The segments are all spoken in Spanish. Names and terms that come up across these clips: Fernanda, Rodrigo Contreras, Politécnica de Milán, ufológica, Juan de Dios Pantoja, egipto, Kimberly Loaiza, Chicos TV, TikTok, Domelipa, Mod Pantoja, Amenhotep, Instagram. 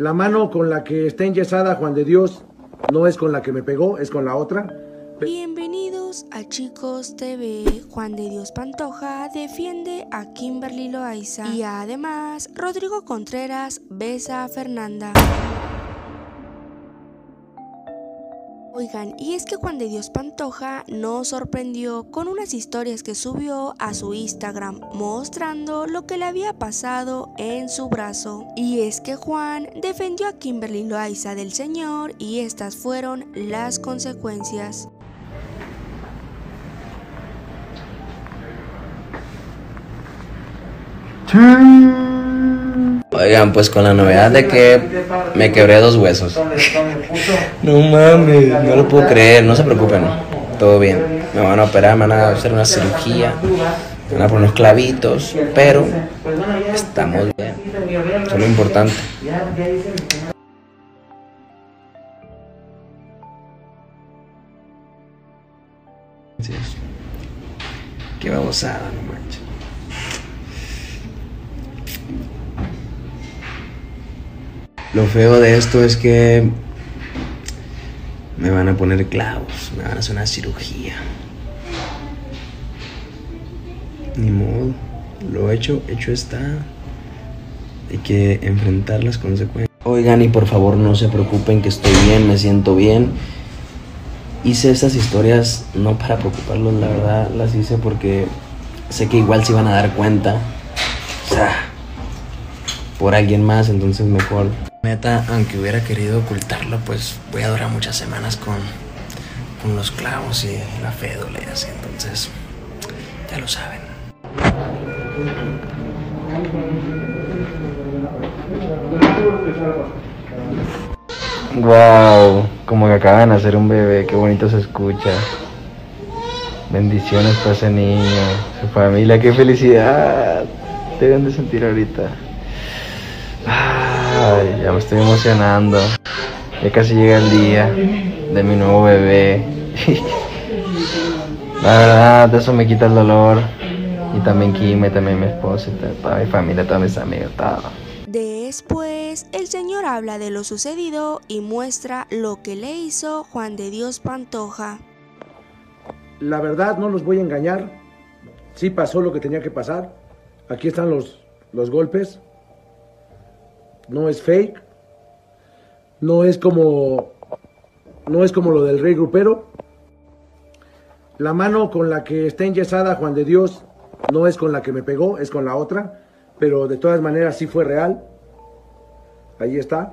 La mano con la que está enyesada Juan de Dios no es con la que me pegó, es con la otra. Bienvenidos a Chicos TV. Juan de Dios Pantoja defiende a Kimberly Loaiza y además Rodrigo Contreras besa a Fernanda. Oigan, y es que Juan de Dios Pantoja nos sorprendió con unas historias que subió a su Instagram mostrando lo que le había pasado en su brazo. Y es que Juan defendió a Kimberly Loaiza del señor y estas fueron las consecuencias. Oigan, pues con la novedad de que me quebré dos huesos. No mames, no lo puedo creer, no se preocupen, todo bien. Me van a operar, me van a hacer una cirugía, me van a poner unos clavitos, pero estamos bien, eso es lo importante. Qué babosada, no manches. Lo feo de esto es que me van a poner clavos, me van a hacer una cirugía. Ni modo, lo hecho está. Hay que enfrentar las consecuencias. Oigan, y por favor no se preocupen que estoy bien, me siento bien. Hice estas historias no para preocuparlos, la verdad las hice porque sé que igual se iban a dar cuenta. O sea, por alguien más, entonces mejor. Neta, aunque hubiera querido ocultarlo, pues voy a durar muchas semanas con los clavos y la fédula y así, entonces ya lo saben. Wow, como que acaban de hacer un bebé, qué bonito se escucha. Bendiciones para ese niño, su familia, qué felicidad deben de sentir ahorita. Ay, ya me estoy emocionando. Ya casi llega el día de mi nuevo bebé. La verdad, eso me quita el dolor. Y también Kim, también mi esposa, toda mi familia, todos mis amigos, todo. Después, el señor habla de lo sucedido y muestra lo que le hizo Juan de Dios Pantoja. La verdad, no los voy a engañar. Sí pasó lo que tenía que pasar. Aquí están los golpes. No es fake, no es como lo del rey grupero. La mano con la que está enyesada Juan de Dios no es con la que me pegó, es con la otra, pero de todas maneras sí fue real. Ahí está.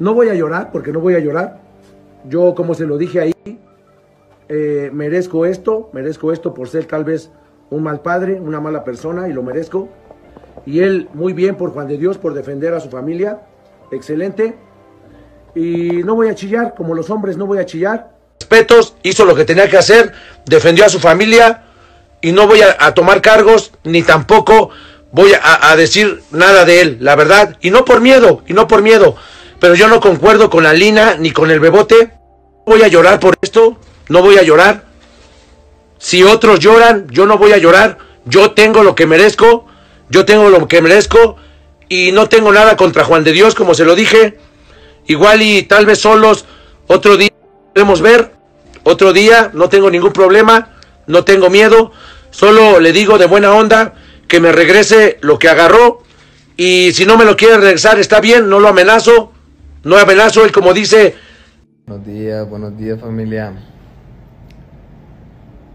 No voy a llorar, porque no voy a llorar. Yo, como se lo dije ahí, merezco esto por ser tal vez un mal padre, una mala persona, y lo merezco. Y él, muy bien por Juan de Dios, por defender a su familia. Excelente. Y no voy a chillar, como los hombres no voy a chillar. Respetos, hizo lo que tenía que hacer, defendió a su familia. Y no voy a tomar cargos, ni tampoco voy a decir nada de él, la verdad. Y no por miedo, pero yo no concuerdo con la Lina, ni con el Bebote. No voy a llorar por esto, no voy a llorar. Si otros lloran, yo no voy a llorar. Yo tengo lo que merezco. Yo tengo lo que merezco y no tengo nada contra Juan de Dios, como se lo dije. Igual y tal vez solos, otro día podemos ver, otro día, no tengo ningún problema, no tengo miedo. Solo le digo de buena onda que me regrese lo que agarró y si no me lo quiere regresar está bien, no lo amenazo, él como dice. Buenos días familia.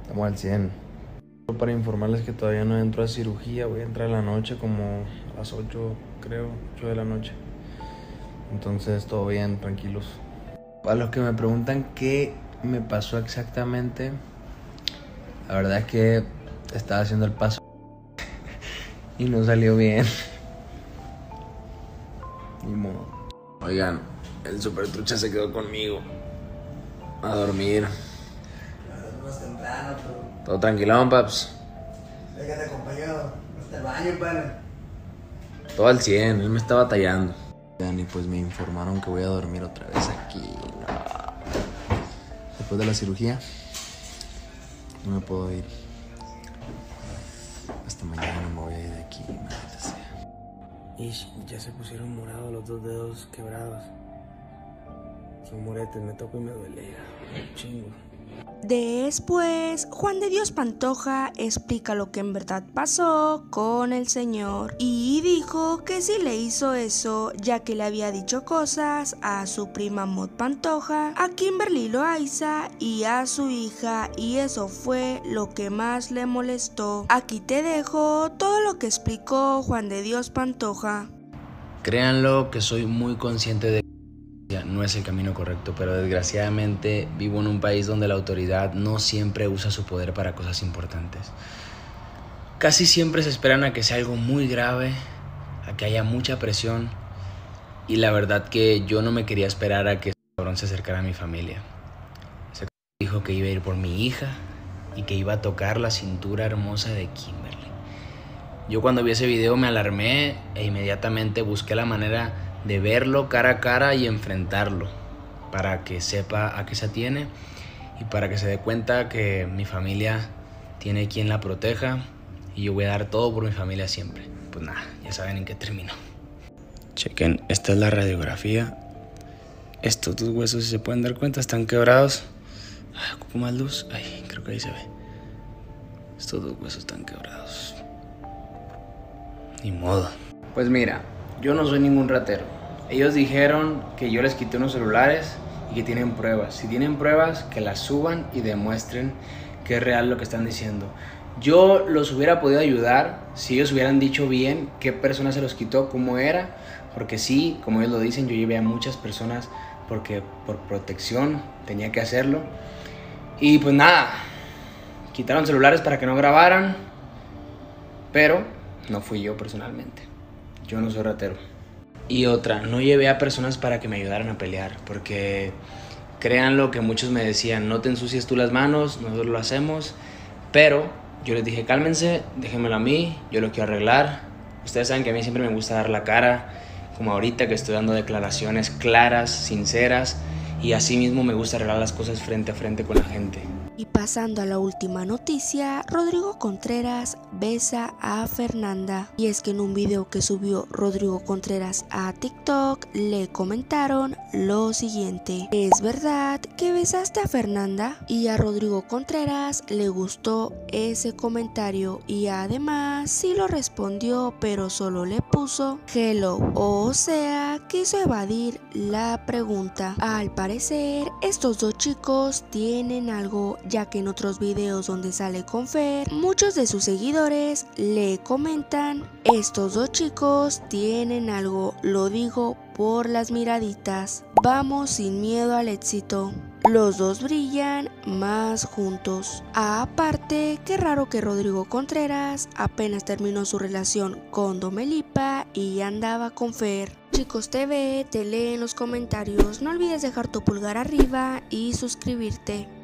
Estamos al 100. Para informarles que todavía no entro a cirugía, voy a entrar en la noche como a las 8, creo, 8 de la noche. Entonces todo bien, tranquilos. Para los que me preguntan qué me pasó exactamente, la verdad es que estaba haciendo el paso y no salió bien. Ni modo. Oigan, el super trucha se quedó conmigo a dormir. Todo tranquilón, paps. Déjate acompañado hasta el baño, pana. Todo al 100, él me está batallando. Y pues me informaron que voy a dormir otra vez aquí. No. Después de la cirugía, no me puedo ir. Hasta mañana me voy a ir de aquí, maldita sea. Y ya se pusieron morados los dos dedos quebrados. Son muretes, me toco y me duele. Chingo. Después, Juan de Dios Pantoja explica lo que en verdad pasó con el señor y dijo que sí le hizo eso ya que le había dicho cosas a su prima Mod Pantoja, a Kimberly Loaiza y a su hija, y eso fue lo que más le molestó. Aquí te dejo todo lo que explicó Juan de Dios Pantoja. Créanlo que soy muy consciente de que no es el camino correcto, pero desgraciadamente vivo en un país donde la autoridad no siempre usa su poder para cosas importantes. Casi siempre se esperan a que sea algo muy grave, a que haya mucha presión, y la verdad que yo no me quería esperar a que ese cabrón se acercara a mi familia. Ese cabrón dijo que iba a ir por mi hija y que iba a tocar la cintura hermosa de Kimberly. Yo cuando vi ese video me alarmé e inmediatamente busqué la manera de verlo cara a cara y enfrentarlo para que sepa a qué se atiene y para que se dé cuenta que mi familia tiene quien la proteja, y yo voy a dar todo por mi familia siempre. Pues nada, ya saben en qué termino. Chequen, esta es la radiografía. Estos dos huesos, si se pueden dar cuenta, están quebrados. Ay, ocupo más luz. Ay, creo que ahí se ve. Estos dos huesos están quebrados. Ni modo. Pues mira, yo no soy ningún ratero. Ellos dijeron que yo les quité unos celulares y que tienen pruebas. Si tienen pruebas, que las suban y demuestren que es real lo que están diciendo. Yo los hubiera podido ayudar si ellos hubieran dicho bien qué persona se los quitó, cómo era. Porque sí, como ellos lo dicen, yo llevé a muchas personas porque por protección tenía que hacerlo. Y pues nada, quitaron celulares para que no grabaran, pero no fui yo personalmente. Yo no soy ratero. Y otra, no llevé a personas para que me ayudaran a pelear, porque créanlo que muchos me decían, no te ensucies tú las manos, nosotros lo hacemos, pero yo les dije, cálmense, déjenmelo a mí, yo lo quiero arreglar. Ustedes saben que a mí siempre me gusta dar la cara, como ahorita que estoy dando declaraciones claras, sinceras, y así mismo me gusta arreglar las cosas frente a frente con la gente. Y pasando a la última noticia, Rodrigo Contreras besa a Fernanda. Y es que en un video que subió Rodrigo Contreras a TikTok, le comentaron lo siguiente. ¿Es verdad que besaste a Fernanda? Y a Rodrigo Contreras le gustó ese comentario y además sí lo respondió, pero solo le puso hello. O sea, quiso evadir la pregunta. Al parecer, estos dos chicos tienen algo, ya que en otros videos donde sale con Fer, muchos de sus seguidores le comentan, estos dos chicos tienen algo, lo digo por las miraditas, vamos sin miedo al éxito. Los dos brillan más juntos. Aparte, qué raro que Rodrigo Contreras apenas terminó su relación con Domelipa y andaba con Fer. Chicos TV, te lee en los comentarios, no olvides dejar tu pulgar arriba y suscribirte.